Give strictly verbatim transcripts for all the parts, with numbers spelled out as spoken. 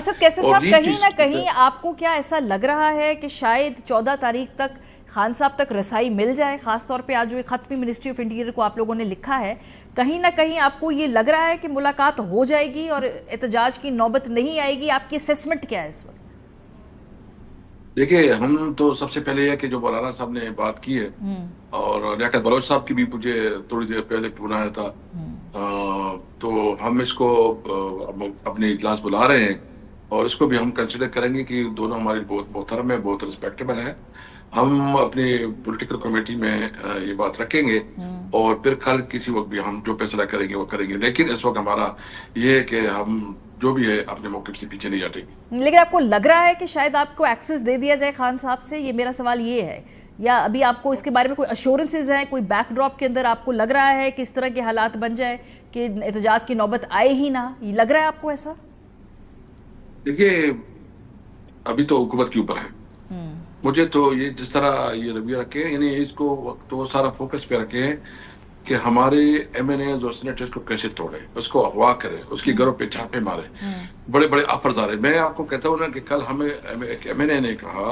असद कैसर साहब, कहीं ना कहीं आपको क्या ऐसा लग रहा है कि शायद चौदह तारीख तक खान साहब तक रसाई मिल जाए? खासतौर पे आज जो खत भी मिनिस्ट्री ऑफ इंटीरियर को आप लोगों ने लिखा है, कहीं ना कहीं आपको ये लग रहा है कि मुलाकात हो जाएगी और एहतजाज की नौबत नहीं आएगी? आपकी असेसमेंट क्या है इस वक्त? देखिए, हम तो सबसे पहले यह कि जो मौलाना साहब ने बात की है, और लियाकत बलोच साहब की भी मुझे थोड़ी देर पहले फोन आया था, तो हम इसको अपने इजलास बुला रहे हैं और इसको भी हम कंसिडर करेंगे कि दोनों हमारी बहुत मोहतरम है, बहुत रिस्पेक्टेबल है। हम अपनी पॉलिटिकल कमेटी में ये बात रखेंगे और फिर कल किसी वक्त भी हम जो फैसला करेंगे वो करेंगे, लेकिन इस वक्त हमारा ये है कि हम जो भी है अपने मौके से पीछे नहीं हटेंगे। लेकिन आपको लग रहा है कि शायद आपको एक्सेस दे दिया जाए खान साहब से, ये मेरा सवाल ये है, या अभी आपको इसके बारे में कोई अश्योरेंसेज हैं? कोई बैकड्रॉप के अंदर आपको लग रहा है कि इस तरह के हालात बन जाए कि एहतजाज की नौबत आए ही ना, ये लग रहा है आपको ऐसा? देखिए, अभी तो हुकूमत के ऊपर है। मुझे तो ये जिस तरह ये रवैया रखे, यानी इसको तो सारा फोकस पे रखे कि हमारे एम एन एज और सीनेटर्स को कैसे तोड़े, उसको अगवा करें, उसके घरों पे छापे मारे, बड़े बड़े ऑफर्स आ रहे। मैं आपको कहता हूँ ना कि कल हमें एम एन ए ने कहा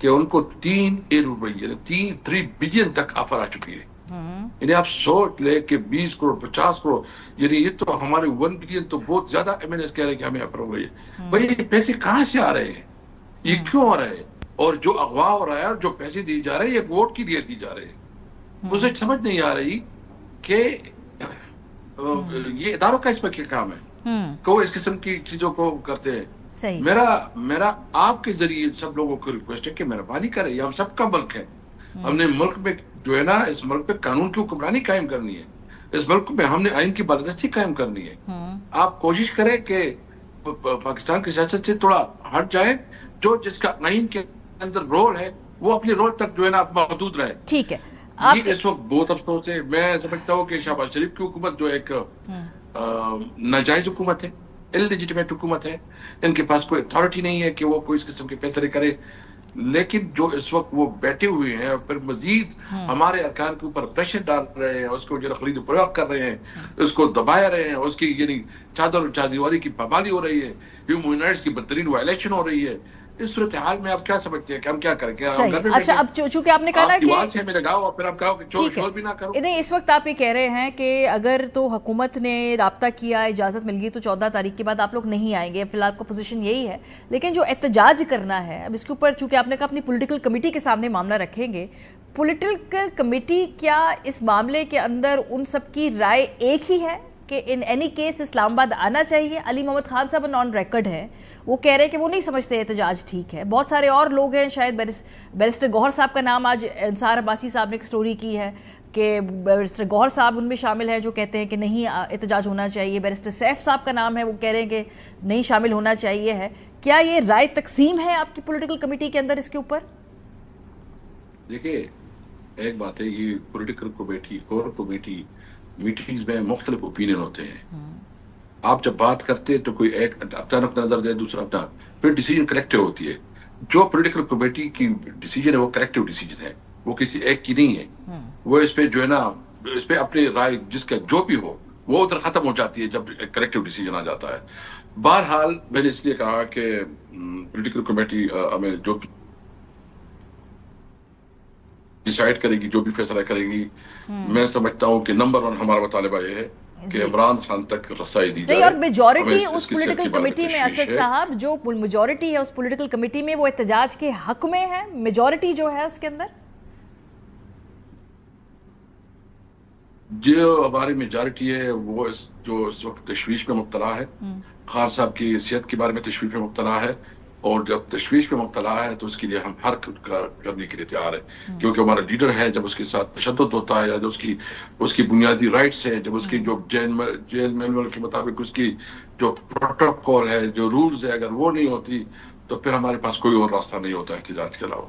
कि उनको तीन अरब रुपये तीन थ्री बिलियन तक ऑफर आ चुकी है। यानी आप सोच ले कि बीस करोड़ पचास करोड़, यानी ये तो हमारे वन बिलियन तो बहुत ज्यादा एम एन एस कह रहे कि हमें ऑफर हो गई है। भाई, ये पैसे कहाँ से आ रहे हैं? ये क्यों आ रहे हैं? और जो अगवा हो रहा है और जो पैसे दिए जा रहे हैं, ये वोट के लिए दिए जा रहे हैं। मुझे समझ नहीं आ रही कि ये इदारों का इसमें क्या काम है, को इस किस्म की चीजों को करते हैं। सही। मेरा मेरा आपके जरिए सब लोगों को रिक्वेस्ट है कि मेहरबानी करें, ये हम सबका मुल्क है। हमने मुल्क में जो है ना, इस मुल्क में कानून की हुक्मरानी कायम करनी है, इस मुल्क में हमने आइन की बालादस्ती कायम करनी है। आप कोशिश करें कि पाकिस्तान की सियासत से थोड़ा हट जाए, जो जिसका आइन के अंदर रोल है वो अपने रोल तक जो है ना महदूद रहे। ठीक है, आप इस वक्त बहुत अफसोस है। मैं समझता हूँ कि शहबाज शरीफ की हुकूमत जो एक नाजायज हुकूमत है, इललिजिटिमेट हुकूमत है, इनके पास कोई अथॉरिटी नहीं है कि वो कोई इस किस्म के फैसले करे। लेकिन जो इस वक्त वो बैठे हुए हैं और फिर मजीद हमारे अरकान के ऊपर प्रेशर डाल रहे हैं, उसको जो खरीद प्रयोग कर रहे हैं, उसको दबाया रहे हैं, उसकी यानी चादर और चादीवारी की पाबंदी हो रही है, ह्यूमन राइट्स की बदतरीन वायलेशन हो रही है। इस सूरत हाल में आप क्या समझते हैं कि हम क्या करें? क्या हम घर में? अच्छा, अब चूंकि आपने कहा ना कि आवाज है मेरे गांव, और फिर आप कहो कि चोर शोर भी ना करो। नहीं, इस वक्त आप ये कह रहे हैं कि अगर तो हुकूमत ने राब्ता किया, इजाजत मिल गई, तो चौदह तारीख के बाद आप लोग नहीं आएंगे, फिलहाल आपका पोजीशन यही है। लेकिन जो एहतजाज करना है, अब इसके ऊपर चूंकि आपने कहा अपनी पोलिटिकल कमेटी के सामने मामला रखेंगे, पोलिटिकल कमेटी क्या इस मामले के अंदर उन सबकी राय एक ही है कि इन एनी केस इस्लामाबाद आना चाहिए? अली मोहम्मद खान साहब नॉन रिकॉर्ड है, वो कह रहे हैं कि वो नहीं समझते एहतजाज ठीक है। बहुत सारे और लोग हैं, शायद बैरिस्टर गौहर साहब का नाम आज अंसार अब्बासी साहब ने एक स्टोरी की है कि बैरिस्टर गौहर साहब उनमें शामिल है जो कहते हैं कि नहीं एहतजाज होना चाहिए। बैरिस्टर सैफ साहब का नाम है, वो कह रहे हैं कि नहीं शामिल होना चाहिए है। क्या ये राय तकसीम है आपकी पोलिटिकल कमेटी के अंदर इसके ऊपर? देखिए, एक बात है, ये political committee core committee meetings में मुख्तलिफ ओपिनियन होते हैं। आप जब बात करते हैं तो कोई एक अपना अपना नजर दे, दूसरा अपना, फिर डिसीजन कलेक्टिव होती है। जो पोलिटिकल कमेटी की डिसीजन है वो कलेक्टिव डिसीजन है, वो किसी एक की नहीं है। वो इस पे जो है ना, इस पे अपनी राय जिसका जो भी हो वो उधर खत्म हो जाती है जब कलेक्टिव डिसीजन आ जाता है। बहरहाल, मैंने इसलिए कहा कि पोलिटिकल कमेटी हमें जो डिसाइड करेगी, जो भी फैसला करेगी, मैं समझता हूँ कि नंबर वन हमारा मुतालबा यह है कि इमरान खान तक रसाई दी जाए। और मेजॉरिटी उस पॉलिटिकल कमेटी में, असद साहब, जो मेजॉरिटी है उस पॉलिटिकल कमेटी में वो एहतजाज के हक में है, मेजॉरिटी जो है उसके अंदर। जो हमारी मेजॉरिटी है वो इस, जो इस वक्त तशवीश में मुबतला है, खान साहब की सेहत के बारे में तशवीश में मुबतला है, और जब तशवीश में मुबतला है तो उसके लिए हम हर करने के लिए तैयार है, क्योंकि हमारा लीडर है। जब उसके साथ तशद्दुद होता है, या जब उसकी उसकी बुनियादी राइट्स है, जब उसकी जो जेल जेल मैनुअल के मुताबिक उसकी जो प्रोटोकॉल है, जो रूल्स है, अगर वो नहीं होती तो फिर हमारे पास कोई और रास्ता नहीं होता एहतजाज के अलावा।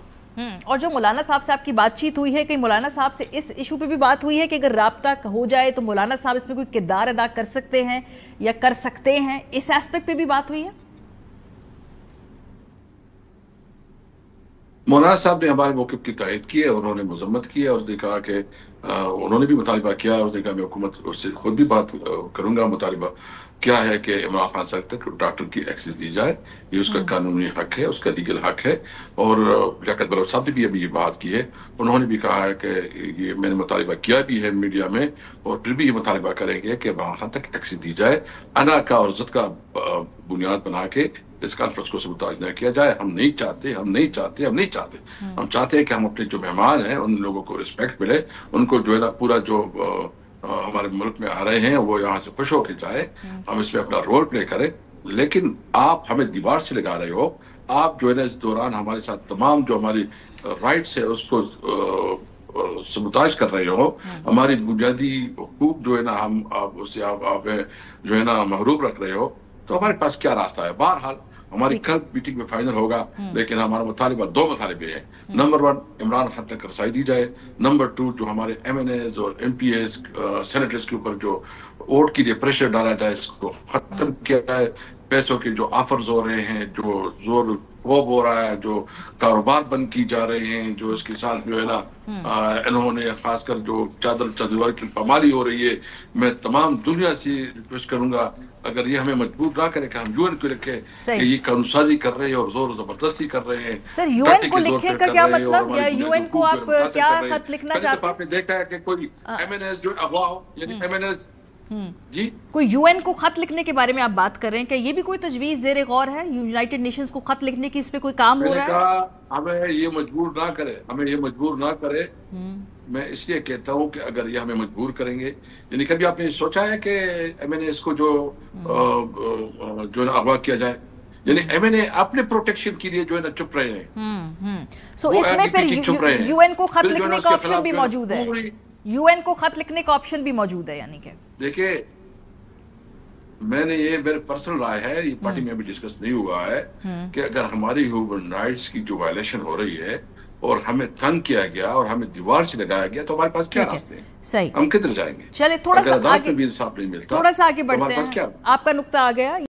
और जो मौलाना साहब से आपकी बातचीत हुई है, कहीं मौलाना साहब से इस इशू पे भी बात हुई है कि अगर राब्ता हो जाए तो मौलाना साहब इसमें कोई किरदार अदा कर सकते हैं या कर सकते हैं, इस एस्पेक्ट पे भी बात हुई है? मौलाना साहब ने हमारे मौक़िफ़ की तायद की है, उन्होंने मजम्मत की है, और उसने कहा कि उन्होंने भी मुतालबा किया, उसने कहा मैं हुकूमत उससे खुद भी बात करूंगा मुतालबा, क्या है कि इमरान खान साहब तक डॉक्टर की एक्सेस दी जाए, ये उसका कानूनी हक है, उसका लीगल हक है। और लियाकत बलोच साहब ने भी अभी ये बात की है, उन्होंने भी कहा है कि ये मैंने मुतालबा किया भी है मीडिया में और फिर भी ये मुतालबा करेंगे कि इमरान खान तक एक्सेस दी जाए, अना का और इज्जत का बुनियाद बना के इस कॉन्फ्रेंस को सबूताज न किया जाए। हम नहीं चाहते हम नहीं चाहते हम नहीं चाहते हम चाहते हैं कि हम अपने जो मेहमान हैं उन लोगों को रिस्पेक्ट मिले, उनको जो है ना पूरा जो हमारे मुल्क में आ रहे हैं वो यहाँ से खुश होके जाए, हम इसमें अपना रोल प्ले करें। लेकिन आप हमें दीवार से लगा रहे हो, आप जो है ना इस दौरान हमारे साथ तमाम जो हमारी राइट्स है उसको सबूताज कर रहे हो, हमारी बुनियादी हकूक जो है ना हम आप उससे आप, आप जो है ना महरूम रख रहे हो, तो हमारे पास क्या रास्ता है। बहरहाल हमारी कल मीटिंग में फाइनल होगा, लेकिन हमारा मुतालिबा दो मुतालिबे हैं। नंबर वन, इमरान खान तक रसाई दी जाए। नंबर टू, जो हमारे एम एन एज और एम पी एस सेनेटर्स के ऊपर जो वोट के लिए प्रेशर डाला जाए इसको खत्म किया जाए। पैसों के जो ऑफर्स हो रहे हैं, जो जोर कोब हो रहा है, जो कारोबार बंद की जा रहे हैं, जो इसके साथ जो है ना इन्होंने खासकर जो चादर चादीवार की पमाली हो रही है, मैं तमाम दुनिया से रिक्वेस्ट करूंगा अगर ये हमें मजबूर ना करे कि हम यूएन को लिखे कि ये कानून साजी कर रहे हैं और जोर जबरदस्ती कर रहे हैं। सर यूएन को लिखने का क्या मतलब, या यूएन को आप क्या खत लिखना चाहते हैं? आपने देखा है कि कोई एमएनएस जो अगवा हो, यानी एमएनएस जी कोई यूएन को खत लिखने के बारे में आप बात कर रहे हैं, क्या ये भी कोई तजवीज जेरे गौर है? यूनाइटेड नेशंस को खत लिखने की इस पे कोई काम हो रहा है? हमें ये मजबूर ना करे, हमें ये मजबूर ना करे। मैं इसलिए कहता हूँ कि अगर ये हमें मजबूर करेंगे, यानी कभी आपने सोचा है कि एमएनए इसको जो जो अगवा किया जाए, यानी एमएनए अपने प्रोटेक्शन के लिए जो है ना चुप रहे हैं। सो इसमें फिर यूएन को खत लिखने का ऑप्शन भी मौजूद है, यूएन को खत लिखने का ऑप्शन भी मौजूद है। यानी कि देखिए, मैंने ये मेरे पर्सनल राय है, ये पार्टी में अभी डिस्कस नहीं हुआ है, कि अगर हमारी ह्यूमन राइट्स की जो वायलेशन हो रही है और हमें तंग किया गया और हमें दीवार से लगाया गया, तो हमारे पास क्या रास्ते हैं? सही, हम किधर जाएंगे? चलिए थोड़ा सा आगे, भी इंसाफ नहीं मिलता, थोड़ा सा आगे बढ़ते हैं। आपका नुक्ता आ गया।